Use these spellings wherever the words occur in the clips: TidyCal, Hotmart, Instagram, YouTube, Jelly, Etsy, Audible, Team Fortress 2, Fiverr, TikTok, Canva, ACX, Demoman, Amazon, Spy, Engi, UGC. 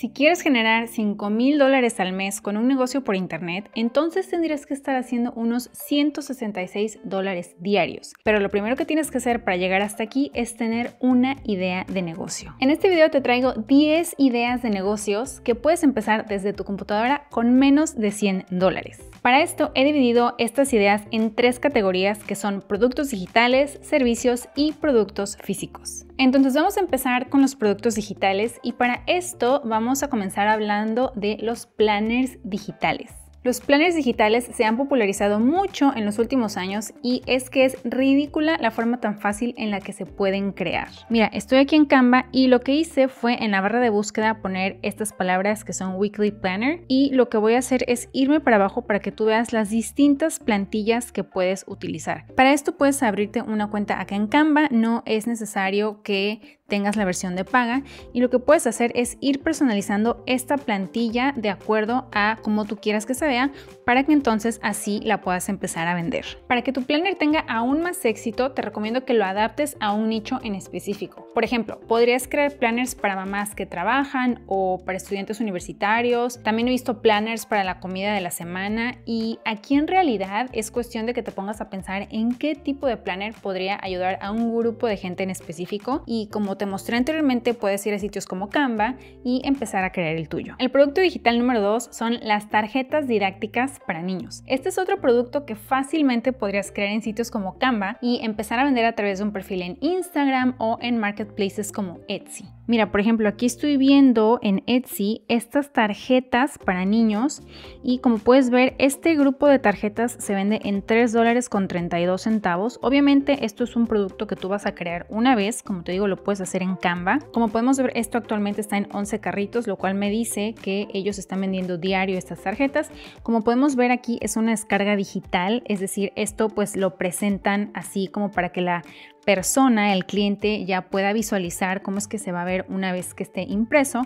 Si quieres generar $5,000 al mes con un negocio por internet, entonces tendrías que estar haciendo unos $166 diarios. Pero lo primero que tienes que hacer para llegar hasta aquí es tener una idea de negocio. En este video te traigo 10 ideas de negocios que puedes empezar desde tu computadora con menos de $100. Para esto he dividido estas ideas en 3 categorías que son productos digitales, servicios y productos físicos. Entonces vamos a empezar con los productos digitales y para esto vamos a comenzar hablando de los planners digitales. Los planners digitales se han popularizado mucho en los últimos años y es que es ridícula la forma tan fácil en la que se pueden crear. Mira, estoy aquí en Canva y lo que hice fue en la barra de búsqueda poner estas palabras que son Weekly Planner y lo que voy a hacer es irme para abajo para que tú veas las distintas plantillas que puedes utilizar. Para esto puedes abrirte una cuenta acá en Canva, no es necesario que tengas la versión de paga y lo que puedes hacer es ir personalizando esta plantilla de acuerdo a cómo tú quieras que se vea para que entonces así la puedas empezar a vender. Para que tu planner tenga aún más éxito te recomiendo que lo adaptes a un nicho en específico. Por ejemplo, podrías crear planners para mamás que trabajan o para estudiantes universitarios. También he visto planners para la comida de la semana y aquí en realidad es cuestión de que te pongas a pensar en qué tipo de planner podría ayudar a un grupo de gente en específico y como te mostré anteriormente, puedes ir a sitios como Canva y empezar a crear el tuyo. El producto digital número 2 son las tarjetas didácticas para niños. Este es otro producto que fácilmente podrías crear en sitios como Canva y empezar a vender a través de un perfil en Instagram o en marketplaces como Etsy. Mira, por ejemplo, aquí estoy viendo en Etsy estas tarjetas para niños y como puedes ver, este grupo de tarjetas se vende en $3.32. Obviamente, esto es un producto que tú vas a crear una vez, como te digo, lo puedes hacer en Canva. Como podemos ver, esto actualmente está en 11 carritos, lo cual me dice que ellos están vendiendo diario estas tarjetas. Como podemos ver aquí, es una descarga digital, es decir, esto pues lo presentan así como para que la persona, el cliente, ya pueda visualizar cómo es que se va a ver una vez que esté impreso,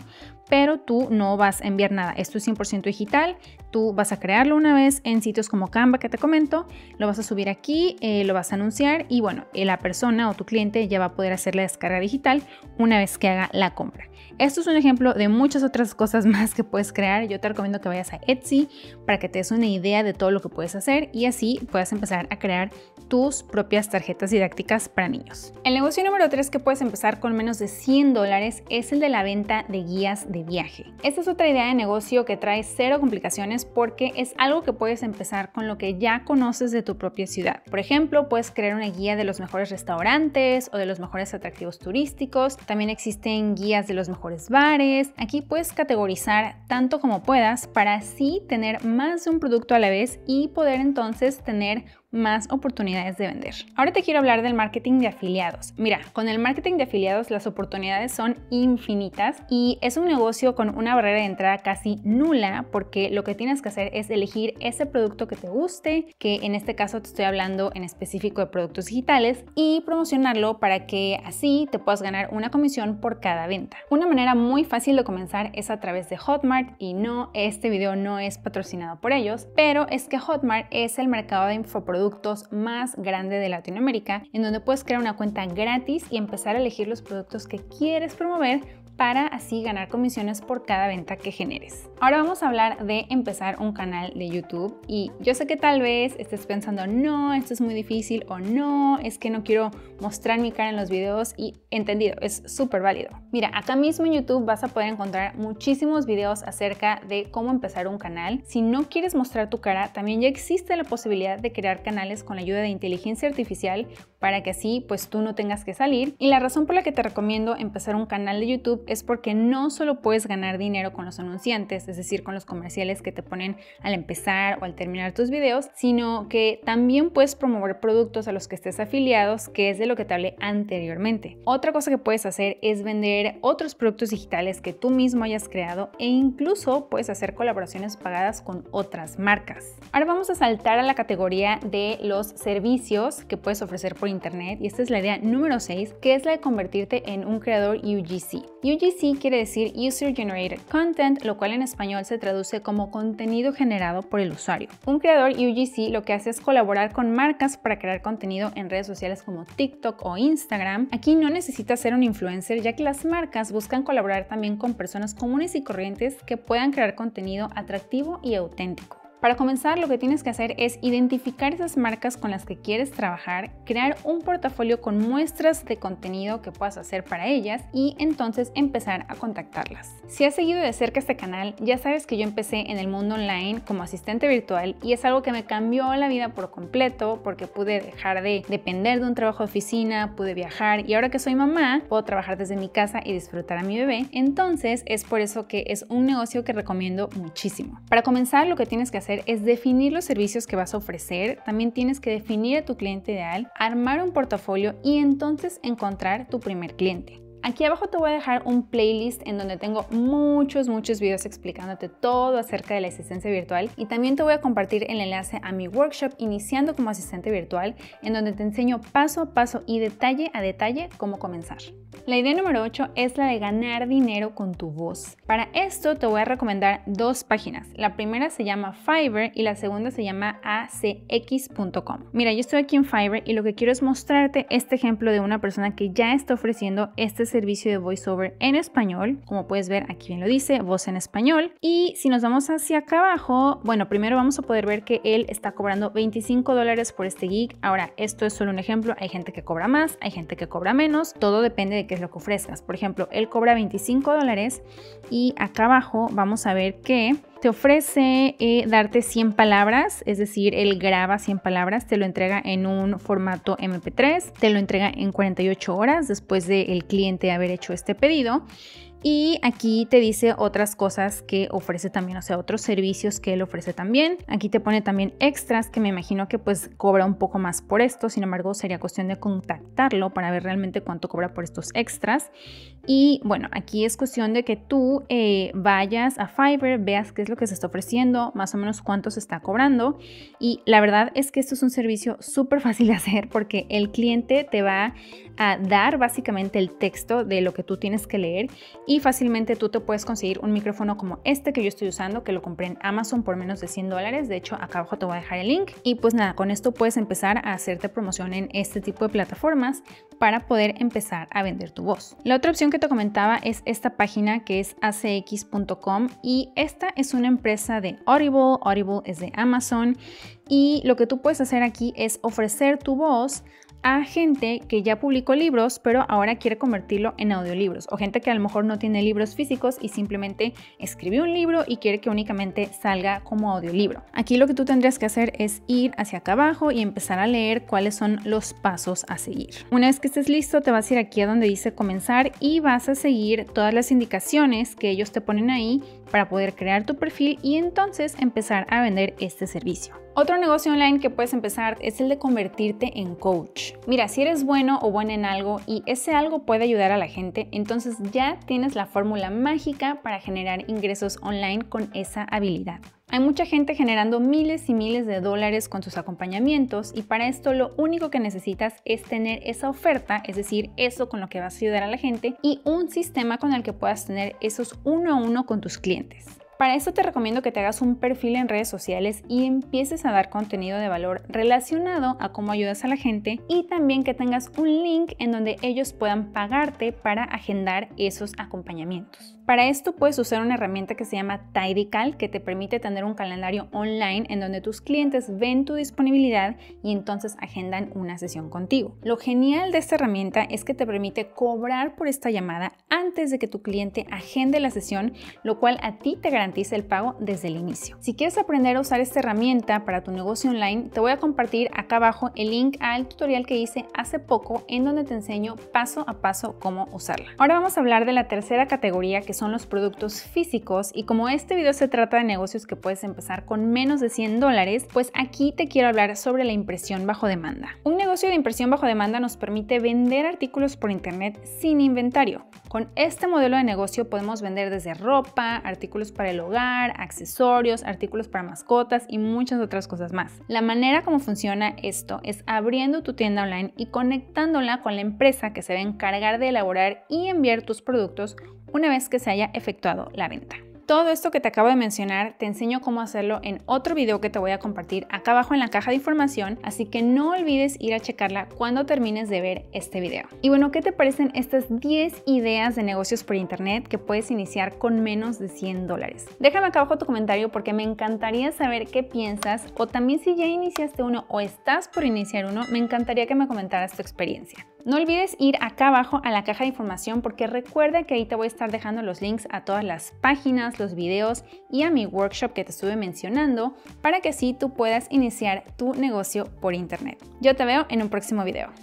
pero tú no vas a enviar nada. Esto es 100% digital, tú vas a crearlo una vez en sitios como Canva que te comento, lo vas a subir aquí, lo vas a anunciar y bueno, la persona o tu cliente ya va a poder hacer la descarga digital una vez que haga la compra. Esto es un ejemplo de muchas otras cosas más que puedes crear. Yo te recomiendo que vayas a Etsy para que te des una idea de todo lo que puedes hacer y así puedas empezar a crear tus propias tarjetas didácticas para niños. El negocio número 3 que puedes empezar con menos de $100 es el de la venta de guías de viaje. Esta es otra idea de negocio que trae cero complicaciones porque es algo que puedes empezar con lo que ya conoces de tu propia ciudad. Por ejemplo, puedes crear una guía de los mejores restaurantes o de los mejores atractivos turísticos. También existen guías de los mejores bares. Aquí puedes categorizar tanto como puedas para así tener más de un producto a la vez y poder entonces tener más oportunidades de vender. Ahora te quiero hablar del marketing de afiliados. Mira, con el marketing de afiliados las oportunidades son infinitas y es un negocio con una barrera de entrada casi nula porque lo que tienes que hacer es elegir ese producto que te guste, que en este caso te estoy hablando en específico de productos digitales, y promocionarlo para que así te puedas ganar una comisión por cada venta. Una manera muy fácil de comenzar es a través de Hotmart y no, este video no es patrocinado por ellos, pero es que Hotmart es el mercado de infoproductos más grande de Latinoamérica, en donde puedes crear una cuenta gratis y empezar a elegir los productos que quieres promover para así ganar comisiones por cada venta que generes. Ahora vamos a hablar de empezar un canal de YouTube y yo sé que tal vez estés pensando, no, esto es muy difícil o no, es que no quiero mostrar mi cara en los videos y entendido, es súper válido. Mira, acá mismo en YouTube vas a poder encontrar muchísimos videos acerca de cómo empezar un canal. Si no quieres mostrar tu cara, también ya existe la posibilidad de crear canales con la ayuda de inteligencia artificial para que así pues tú no tengas que salir. Y la razón por la que te recomiendo empezar un canal de YouTube es porque no solo puedes ganar dinero con los anunciantes, es decir, con los comerciales que te ponen al empezar o al terminar tus videos, sino que también puedes promover productos a los que estés afiliados, que es de lo que te hablé anteriormente. Otra cosa que puedes hacer es vender otros productos digitales que tú mismo hayas creado e incluso puedes hacer colaboraciones pagadas con otras marcas. Ahora vamos a saltar a la categoría de los servicios que puedes ofrecer por internet y esta es la idea número 6, que es la de convertirte en un creador UGC. UGC quiere decir User Generated Content, lo cual en español se traduce como contenido generado por el usuario. Un creador UGC lo que hace es colaborar con marcas para crear contenido en redes sociales como TikTok o Instagram. Aquí no necesita ser un influencer, ya que las marcas buscan colaborar también con personas comunes y corrientes que puedan crear contenido atractivo y auténtico. Para comenzar, lo que tienes que hacer es identificar esas marcas con las que quieres trabajar, crear un portafolio con muestras de contenido que puedas hacer para ellas y entonces empezar a contactarlas. Si has seguido de cerca este canal, ya sabes que yo empecé en el mundo online como asistente virtual y es algo que me cambió la vida por completo porque pude dejar de depender de un trabajo de oficina, pude viajar y ahora que soy mamá, puedo trabajar desde mi casa y disfrutar a mi bebé. Entonces, es por eso que es un negocio que recomiendo muchísimo. Para comenzar, lo que tienes que hacer es definir los servicios que vas a ofrecer, también tienes que definir a tu cliente ideal, armar un portafolio y entonces encontrar tu primer cliente. Aquí abajo te voy a dejar un playlist en donde tengo muchos videos explicándote todo acerca de la asistencia virtual y también te voy a compartir el enlace a mi workshop iniciando como asistente virtual en donde te enseño paso a paso y detalle a detalle cómo comenzar. La idea número 8 es la de ganar dinero con tu voz. Para esto te voy a recomendar dos páginas. La primera se llama Fiverr y la segunda se llama ACX.com. Mira, yo estoy aquí en Fiverr y lo que quiero es mostrarte este ejemplo de una persona que ya está ofreciendo este servicio de voiceover en español. Como puedes ver, aquí bien lo dice, voz en español. Y si nos vamos hacia acá abajo, bueno, primero vamos a poder ver que él está cobrando $25 por este gig. Ahora, esto es solo un ejemplo. Hay gente que cobra más, hay gente que cobra menos. Todo depende de qué es lo que ofrezcas. Por ejemplo, él cobra $25 y acá abajo vamos a ver que te ofrece darte 100 palabras, es decir, él graba 100 palabras, te lo entrega en un formato MP3, te lo entrega en 48 horas después del cliente haber hecho este pedido. Y aquí te dice otras cosas que ofrece también, o sea, otros servicios que él ofrece también. Aquí te pone también extras, que me imagino que pues cobra un poco más por esto. Sin embargo, sería cuestión de contactarlo para ver realmente cuánto cobra por estos extras. Y bueno, aquí es cuestión de que tú vayas a Fiverr, veas qué es lo que se está ofreciendo, más o menos cuánto se está cobrando. Y la verdad es que esto es un servicio súper fácil de hacer porque el cliente te va a dar básicamente el texto de lo que tú tienes que leer. Y fácilmente tú te puedes conseguir un micrófono como este que yo estoy usando, que lo compré en Amazon por menos de $100. De hecho, acá abajo te voy a dejar el link. Y pues nada, con esto puedes empezar a hacerte promoción en este tipo de plataformas para poder empezar a vender tu voz. La otra opción que te comentaba es esta página que es acx.com y esta es una empresa de Audible. Audible es de Amazon y lo que tú puedes hacer aquí es ofrecer tu voz a gente que ya publicó libros pero ahora quiere convertirlo en audiolibros, o gente que a lo mejor no tiene libros físicos y simplemente escribió un libro y quiere que únicamente salga como audiolibro. Aquí lo que tú tendrías que hacer es ir hacia acá abajo y empezar a leer cuáles son los pasos a seguir. Una vez que estés listo te vas a ir aquí a donde dice comenzar y vas a seguir todas las indicaciones que ellos te ponen ahí para poder crear tu perfil y entonces empezar a vender este servicio. Otro negocio online que puedes empezar es el de convertirte en coach. Mira, si eres bueno o buena en algo y ese algo puede ayudar a la gente, entonces ya tienes la fórmula mágica para generar ingresos online con esa habilidad. Hay mucha gente generando miles y miles de dólares con sus acompañamientos y para esto lo único que necesitas es tener esa oferta, es decir, eso con lo que vas a ayudar a la gente y un sistema con el que puedas tener esos uno a uno con tus clientes. Para esto te recomiendo que te hagas un perfil en redes sociales y empieces a dar contenido de valor relacionado a cómo ayudas a la gente y también que tengas un link en donde ellos puedan pagarte para agendar esos acompañamientos. Para esto puedes usar una herramienta que se llama TidyCal que te permite tener un calendario online en donde tus clientes ven tu disponibilidad y entonces agendan una sesión contigo. Lo genial de esta herramienta es que te permite cobrar por esta llamada antes de que tu cliente agende la sesión, lo cual a ti te garantiza el pago desde el inicio. Si quieres aprender a usar esta herramienta para tu negocio online, te voy a compartir acá abajo el link al tutorial que hice hace poco en donde te enseño paso a paso cómo usarla. Ahora vamos a hablar de la tercera categoría que son los productos físicos y como este video se trata de negocios que puedes empezar con menos de $100, pues aquí te quiero hablar sobre la impresión bajo demanda. Un negocio de impresión bajo demanda nos permite vender artículos por internet sin inventario. Con este modelo de negocio podemos vender desde ropa, artículos para el hogar, accesorios, artículos para mascotas y muchas otras cosas más. La manera como funciona esto es abriendo tu tienda online y conectándola con la empresa que se va a encargar de elaborar y enviar tus productos una vez que se haya efectuado la venta. Todo esto que te acabo de mencionar te enseño cómo hacerlo en otro video que te voy a compartir acá abajo en la caja de información, así que no olvides ir a checarla cuando termines de ver este video. Y bueno, ¿qué te parecen estas 10 ideas de negocios por internet que puedes iniciar con menos de $100? Déjame acá abajo tu comentario porque me encantaría saber qué piensas, o también si ya iniciaste uno o estás por iniciar uno, me encantaría que me comentaras tu experiencia. No olvides ir acá abajo a la caja de información porque recuerda que ahí te voy a estar dejando los links a todas las páginas, los videos y a mi workshop que te estuve mencionando para que así tú puedas iniciar tu negocio por internet. Yo te veo en un próximo video.